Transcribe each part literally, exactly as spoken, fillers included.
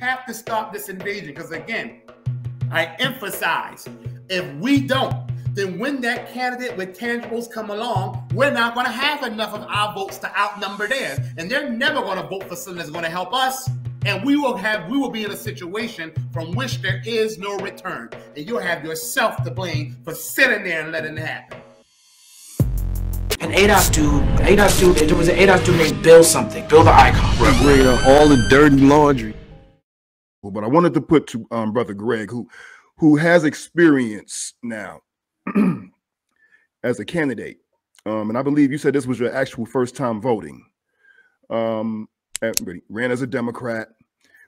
have to stop this invasion. Because again, I emphasize, if we don't, then when that candidate with tangibles come along, we're not going to have enough of our votes to outnumber theirs. And they're never going to vote for something that's going to help us. And we will have, we will be in a situation from which there is no return. And you'll have yourself to blame for sitting there and letting it happen. An A D O S dude, an A D O S dude, there was an A D O S dude named Bill something, Bill the Icon. Brother, all the dirt and laundry. But I wanted to put to um, Brother Greg, who, who has experience now as a candidate. Um, and I believe you said this was your actual first time voting. Um, ran as a Democrat.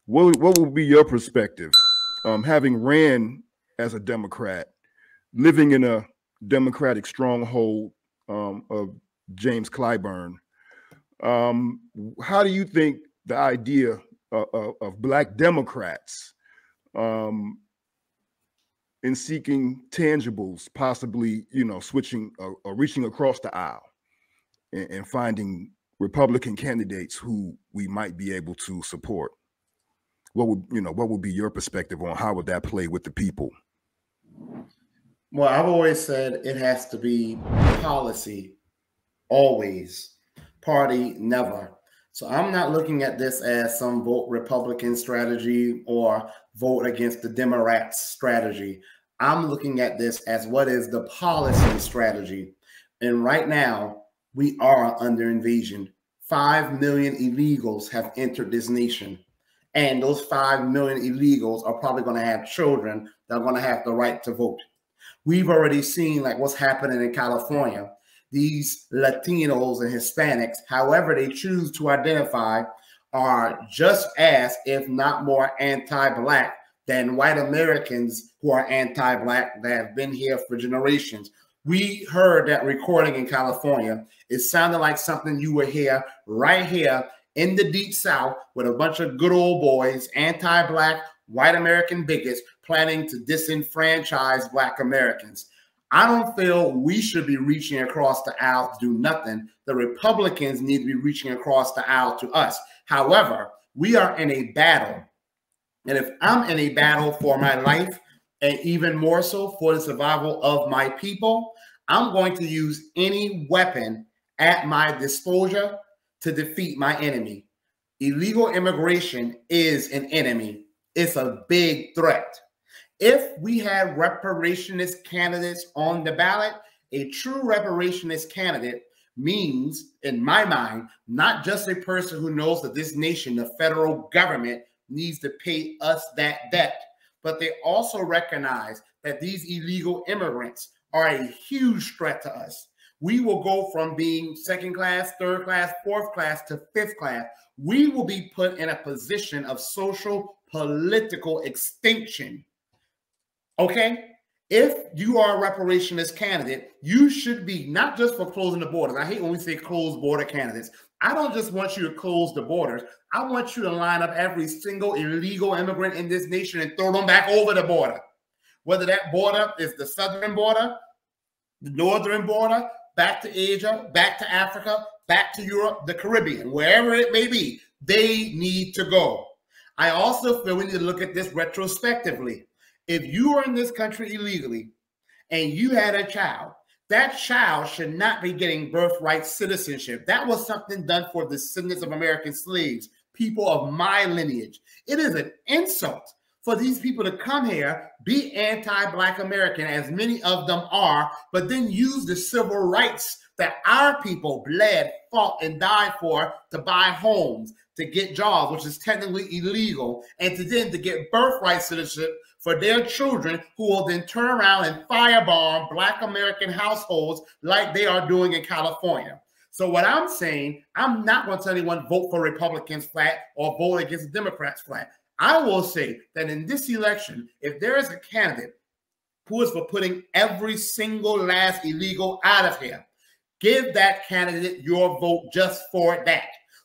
What, what would be your perspective, um, having ran as a Democrat, living in a Democratic stronghold um, of James Clyburn? Um, how do you think the idea of, of, of Black Democrats um, in seeking tangibles, possibly, you know, switching or, or reaching across the aisle and, and finding Republican candidates who we might be able to support? What would, you know, what would be your perspective on how would that play with the people? Well, I've always said it has to be policy, always. Party, never. So I'm not looking at this as some vote Republican strategy or vote against the Democrats strategy. I'm looking at this as what is the policy strategy. And right now, we are under invasion. Five million illegals have entered this nation. And those five million illegals are probably going to have children that are going to have the right to vote. We've already seen like what's happening in California. These Latinos and Hispanics, however they choose to identify, are just as, if not more, anti-Black than white Americans who are anti-Black that have been here for generations. We heard that recording in California. It sounded like something you would hear right here in the Deep South with a bunch of good old boys, anti-Black, white American bigots, planning to disenfranchise Black Americans. I don't feel we should be reaching across the aisle to do nothing. The Republicans need to be reaching across the aisle to us. However, we are in a battle. And if I'm in a battle for my life, and even more so for the survival of my people, I'm going to use any weapon at my disposal to defeat my enemy. Illegal immigration is an enemy. It's a big threat. If we had reparationist candidates on the ballot, a true reparationist candidate means, in my mind, not just a person who knows that this nation, the federal government, needs to pay us that debt, but they also recognize that these illegal immigrants are a huge threat to us. We will go from being second class, third class, fourth class to fifth class. We will be put in a position of social, political extinction. Okay, if you are a reparationist candidate, you should be not just for closing the borders. I hate when we say closed border candidates. I don't just want you to close the borders. I want you to line up every single illegal immigrant in this nation and throw them back over the border. Whether that border is the southern border, the northern border, back to Asia, back to Africa, back to Europe, the Caribbean, wherever it may be, they need to go. I also feel we need to look at this retrospectively. If you are in this country illegally and you had a child, that child should not be getting birthright citizenship. That was something done for descendants of American slaves, people of my lineage. It is an insult for these people to come here, be anti-Black American, as many of them are, but then use the civil rights that our people bled, fought, and died for to buy homes, to get jobs, which is technically illegal, and to then to get birthright citizenship for their children, who will then turn around and firebomb Black American households like they are doing in California. So what I'm saying, I'm not going to tell anyone vote for Republicans flat or vote against Democrats flat. I will say that in this election, if there is a candidate who is for putting every single last illegal out of here, give that candidate your vote just for that.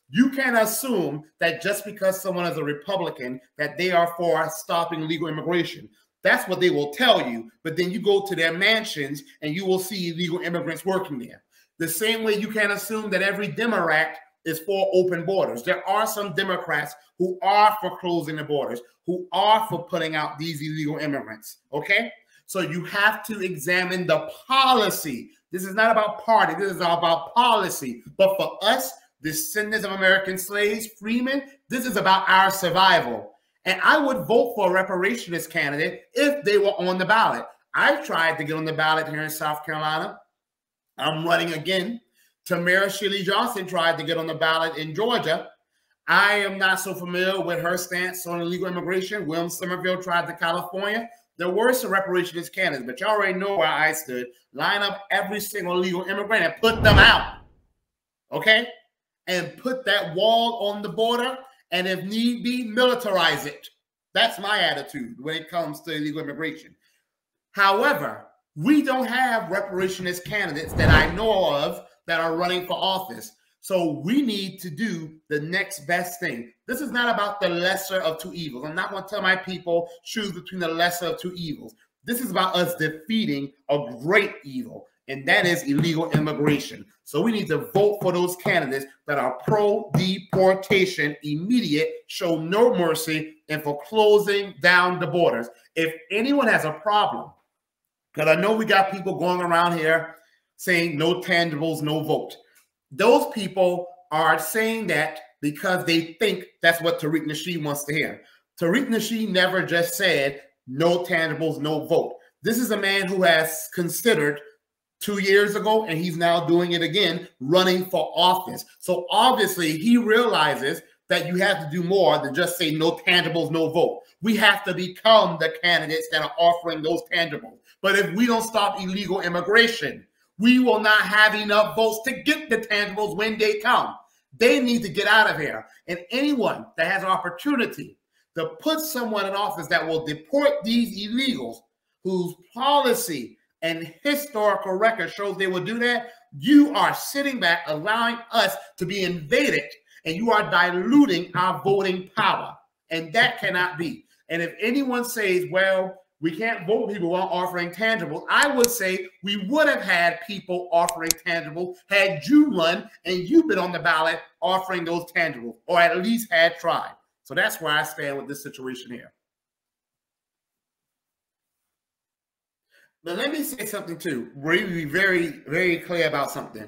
You can't assume that just because someone is a Republican that they are for stopping illegal immigration. That's what they will tell you, but then you go to their mansions and you will see illegal immigrants working there. The same way you can't assume that every Democrat is for open borders. There are some Democrats who are for closing the borders, who are for putting out these illegal immigrants, okay? So you have to examine the policy. This is not about party. This is all about policy. But for us, descendants of American slaves, freemen, this is about our survival. And I would vote for a reparationist candidate if they were on the ballot. I tried to get on the ballot here in South Carolina. I'm running again. Tamara Sheley Johnson tried to get on the ballot in Georgia. I am not so familiar with her stance on illegal immigration. William Somerville tried to California. There were some reparationist candidates, but y'all already know where I stood. Line up every single illegal immigrant and put them out, okay? And put that wall on the border, and if need be, militarize it. That's my attitude when it comes to illegal immigration. However, we don't have reparationist candidates that I know of that are running for office. So we need to do the next best thing. This is not about the lesser of two evils. I'm not going to tell my people choose between the lesser of two evils. This is about us defeating a great evil, and that is illegal immigration. So we need to vote for those candidates that are pro-deportation, immediate, show no mercy, and for closing down the borders. If anyone has a problem, because I know we got people going around here saying no tangibles, no vote. Those people are saying that because they think that's what Tariq Nasheed wants to hear. Tariq Nasheed never just said no tangibles, no vote. This is a man who has considered two years ago, and he's now doing it again, running for office. So obviously he realizes that you have to do more than just say no tangibles, no vote. We have to become the candidates that are offering those tangibles. But if we don't stop illegal immigration, we will not have enough votes to get the tangibles when they come. They need to get out of here. And anyone that has an opportunity to put someone in office that will deport these illegals, whose policy and historical record shows they will do that, you are sitting back allowing us to be invaded, and you are diluting our voting power. And that cannot be. And if anyone says, well, we can't vote people who aren't offering tangibles, I would say we would have had people offering tangibles had you run and you've been on the ballot offering those tangibles, or at least had tried. So that's where I stand with this situation here. But let me say something too. We're going to be very, very clear about something.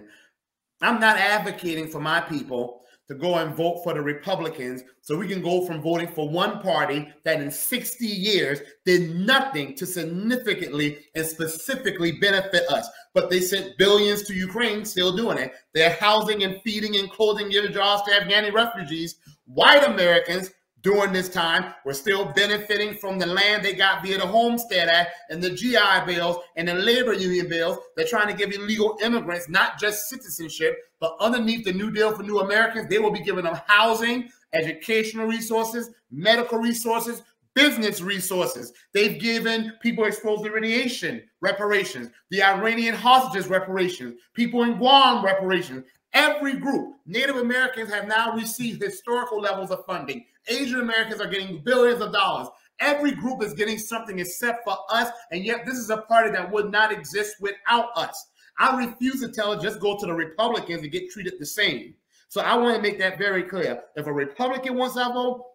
I'm not advocating for my people to go and vote for the Republicans so we can go from voting for one party that in sixty years did nothing to significantly and specifically benefit us. But they sent billions to Ukraine, still doing it. They're housing and feeding and clothing, giving jobs to Afghani refugees. White Americans during this time were still benefiting from the land they got via the Homestead Act and the G I bills and the labor union bills. They're trying to give illegal immigrants not just citizenship, but underneath the New Deal for New Americans, they will be giving them housing, educational resources, medical resources, business resources. They've given people exposed to radiation reparations, the Iranian hostages reparations, people in Guam reparations. Every group, Native Americans have now received historical levels of funding. Asian Americans are getting billions of dollars. Every group is getting something except for us, and yet this is a party that would not exist without us. I refuse to tell it just go to the Republicans and get treated the same. So I want to make that very clear. If a Republican wants our vote,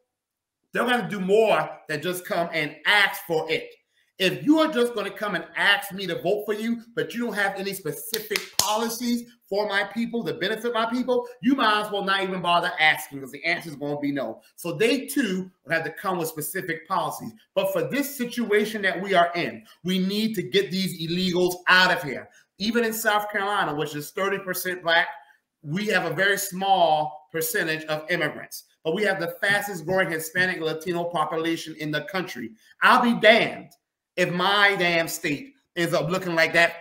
they're going to do more than just come and ask for it. If you are just going to come and ask me to vote for you, but you don't have any specific policies for my people to benefit my people, you might as well not even bother asking, because the answer is going to be no. So they too have to come with specific policies. But for this situation that we are in, we need to get these illegals out of here. Even in South Carolina, which is thirty percent black, we have a very small percentage of immigrants, but we have the fastest growing Hispanic Latino population in the country. I'll be damned if my damn state ends up looking like that,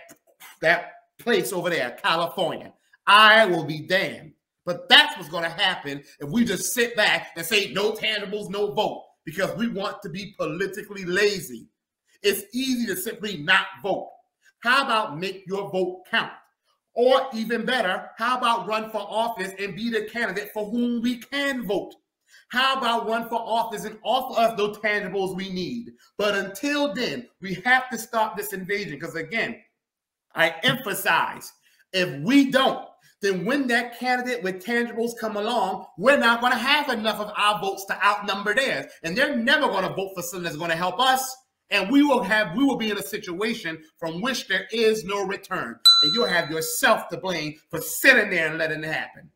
that place over there, California. I will be damned. But that's what's going to happen if we just sit back and say no tangibles, no vote, because we want to be politically lazy. It's easy to simply not vote. How about make your vote count? Or even better, how about run for office and be the candidate for whom we can vote? How about run for office and offer us those tangibles we need? But until then, we have to stop this invasion, because again, I emphasize, If we don't, then when that candidate with tangibles come along, we're not going to have enough of our votes to outnumber theirs. And they're never going to vote for something that's going to help us. And we will have, we will be in a situation from which there is no return. And you'll have yourself to blame for sitting there and letting it happen.